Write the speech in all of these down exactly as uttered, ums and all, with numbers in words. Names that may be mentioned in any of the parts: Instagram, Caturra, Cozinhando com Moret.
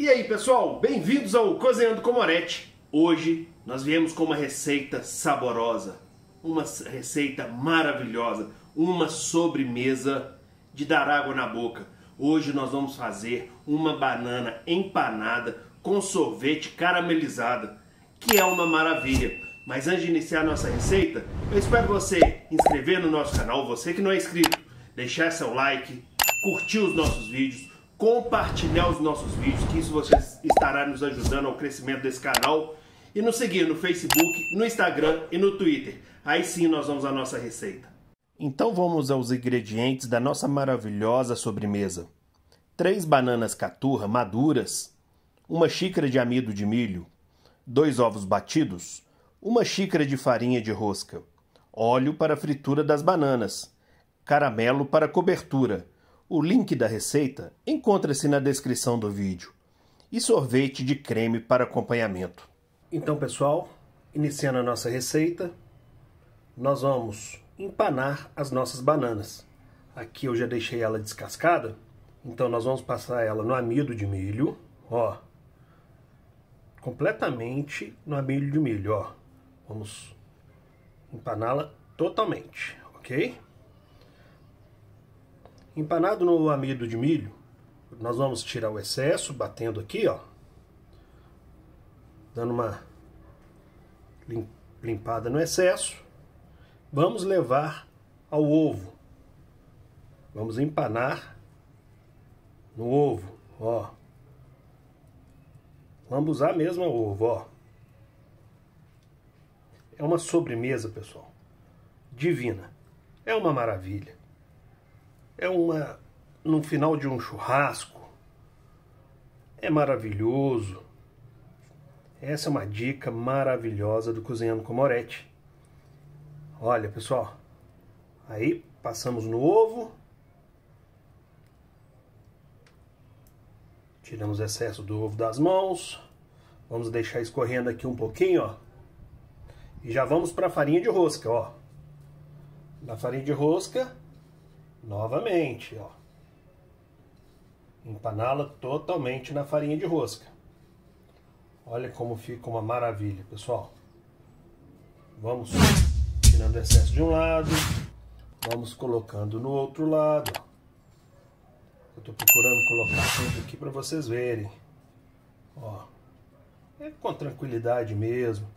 E aí pessoal, bem-vindos ao Cozinhando com Moret. Hoje nós viemos com uma receita saborosa, uma receita maravilhosa, uma sobremesa de dar água na boca. Hoje nós vamos fazer uma banana empanada com sorvete caramelizada, que é uma maravilha. Mas antes de iniciar nossa receita, eu espero você inscrever no nosso canal, você que não é inscrito, deixar seu like, curtir os nossos vídeos, compartilhar os nossos vídeos, que isso você estará nos ajudando ao crescimento desse canal, e nos seguir no Facebook, no Instagram e no Twitter. Aí sim nós vamos à nossa receita. Então vamos aos ingredientes da nossa maravilhosa sobremesa. três bananas caturra maduras, uma xícara de amido de milho, dois ovos batidos, uma xícara de farinha de rosca, óleo para a fritura das bananas, caramelo para cobertura. O link da receita encontra-se na descrição do vídeo. E sorvete de creme para acompanhamento. Então pessoal, iniciando a nossa receita, nós vamos empanar as nossas bananas. Aqui eu já deixei ela descascada, então nós vamos passar ela no amido de milho, ó. Completamente no amido de milho, ó. Vamos empaná-la totalmente, ok? Empanado no amido de milho, nós vamos tirar o excesso, batendo aqui, ó, dando uma limpada no excesso. Vamos levar ao ovo. Vamos empanar no ovo, ó. Lambuzar mesmo o ovo, ó. É uma sobremesa, pessoal, divina. É uma maravilha. É uma, no final de um churrasco, é maravilhoso. Essa é uma dica maravilhosa do Cozinhando com Moret. Olha, pessoal, aí passamos no ovo, tiramos o excesso do ovo das mãos, vamos deixar escorrendo aqui um pouquinho, ó, e já vamos para a farinha de rosca, ó. Da farinha de rosca, novamente, ó, empaná-la totalmente na farinha de rosca. Olha como fica uma maravilha, pessoal. Vamos tirando o excesso de um lado, vamos colocando no outro lado. Eu tô procurando colocar tudo aqui para vocês verem, ó. É com tranquilidade mesmo.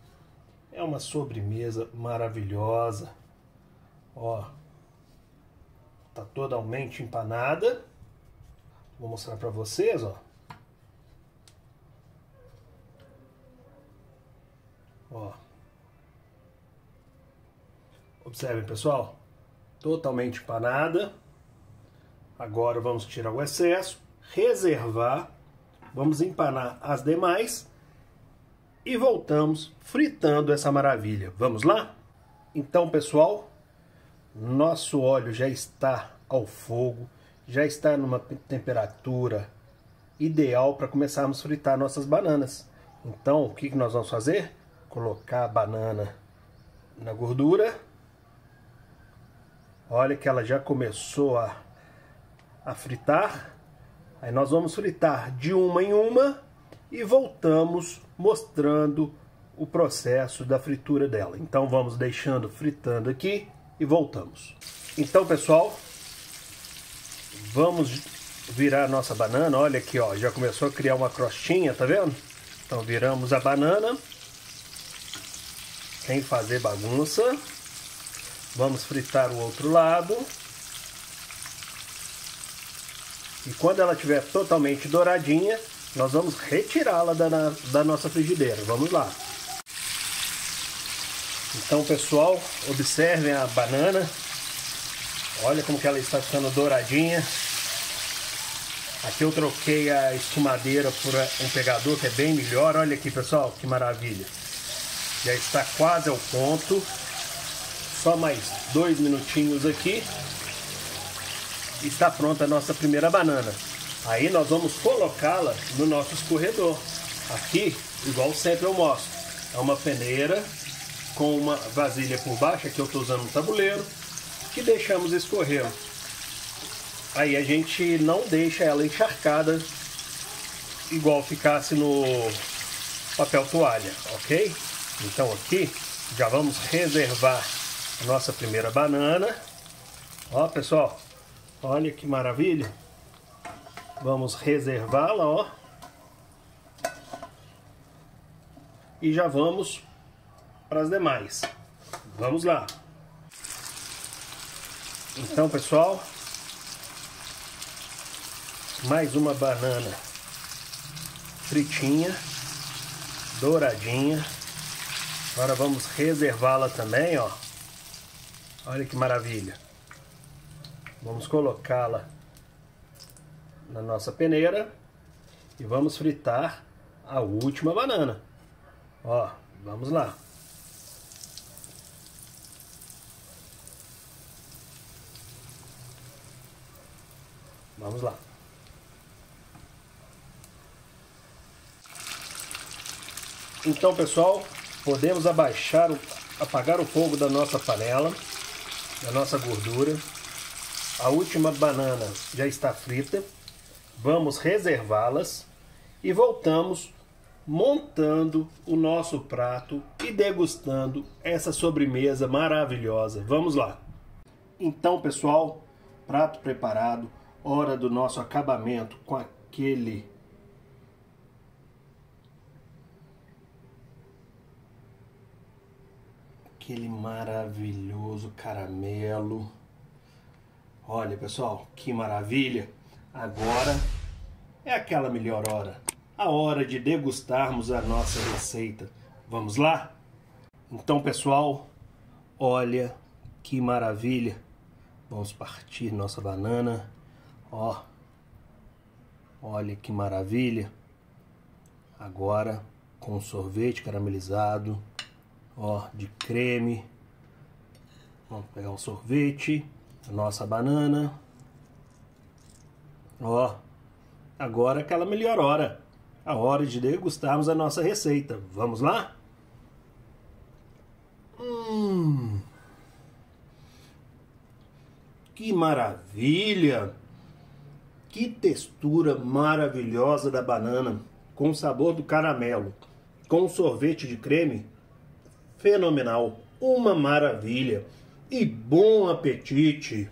É uma sobremesa maravilhosa, ó. Tá totalmente empanada. Vou mostrar para vocês, ó. Ó. Observem, pessoal. Totalmente empanada. Agora vamos tirar o excesso, reservar. Vamos empanar as demais e voltamos fritando essa maravilha. Vamos lá? Então, pessoal, nosso óleo já está ao fogo, já está numa temperatura ideal para começarmos a fritar nossas bananas. Então, o que nós vamos fazer? Colocar a banana na gordura. Olha que ela já começou a, a fritar. Aí nós vamos fritar de uma em uma e voltamos mostrando o processo da fritura dela. Então, vamos deixando fritando aqui. E voltamos. Então, pessoal, vamos virar a nossa banana. Olha aqui, ó, já começou a criar uma crostinha, tá vendo? Então viramos a banana sem fazer bagunça. Vamos fritar o outro lado. E quando ela estiver totalmente douradinha, nós vamos retirá-la da, da nossa frigideira. Vamos lá. Então, pessoal, observem a banana. Olha como que ela está ficando douradinha. Aqui eu troquei a escumadeira por um pegador que é bem melhor. Olha aqui, pessoal, que maravilha. Já está quase ao ponto. Só mais dois minutinhos aqui. Está pronta a nossa primeira banana. Aí nós vamos colocá-la no nosso escorredor. Aqui, igual sempre eu mostro, é uma peneira com uma vasilha por baixo, aqui eu estou usando um tabuleiro, que deixamos escorrer. Aí a gente não deixa ela encharcada igual ficasse no papel toalha, ok? Então aqui já vamos reservar a nossa primeira banana. Ó, pessoal, olha que maravilha. Vamos reservá-la, ó. E já vamos para as demais. Vamos lá. Então, pessoal, mais uma banana fritinha, douradinha. Agora vamos reservá-la também, ó. Olha que maravilha. Vamos colocá-la na nossa peneira e vamos fritar a última banana. Ó, vamos lá. Vamos lá. Então, pessoal, podemos abaixar, o, apagar o fogo da nossa panela, da nossa gordura. A última banana já está frita. Vamos reservá-las e voltamos montando o nosso prato e degustando essa sobremesa maravilhosa. Vamos lá! Então, pessoal, prato preparado, hora do nosso acabamento com aquele Aquele maravilhoso caramelo. Olha, pessoal, que maravilha. Agora é aquela melhor hora, a hora de degustarmos a nossa receita. Vamos lá? Então, pessoal, olha que maravilha. Vamos partir nossa banana. Ó, olha que maravilha. Agora com sorvete caramelizado, ó, de creme. Vamos pegar um sorvete, a nossa banana. Ó, agora aquela melhor hora, a hora de degustarmos a nossa receita. Vamos lá? Hum, que maravilha! Que textura maravilhosa da banana, com o sabor do caramelo, com o sorvete de creme. Fenomenal, uma maravilha, e bom apetite!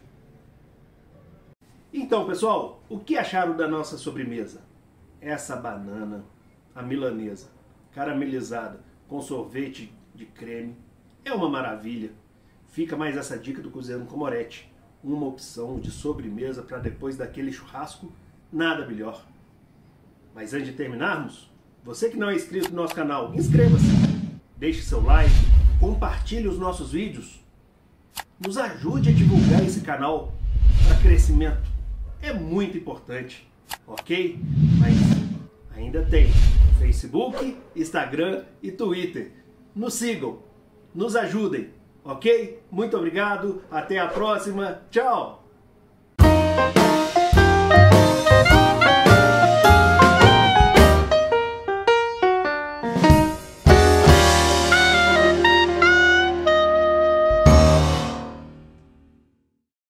Então, pessoal, o que acharam da nossa sobremesa? Essa banana, a milanesa, caramelizada, com sorvete de creme, é uma maravilha. Fica mais essa dica do Cozinhando com Moret, uma opção de sobremesa para depois daquele churrasco, nada melhor. Mas antes de terminarmos, você que não é inscrito no nosso canal, inscreva-se! Deixe seu like, compartilhe os nossos vídeos, nos ajude a divulgar esse canal para crescimento. É muito importante, ok? Mas ainda tem Facebook, Instagram e Twitter. Nos sigam, nos ajudem, ok? Muito obrigado, até a próxima, tchau!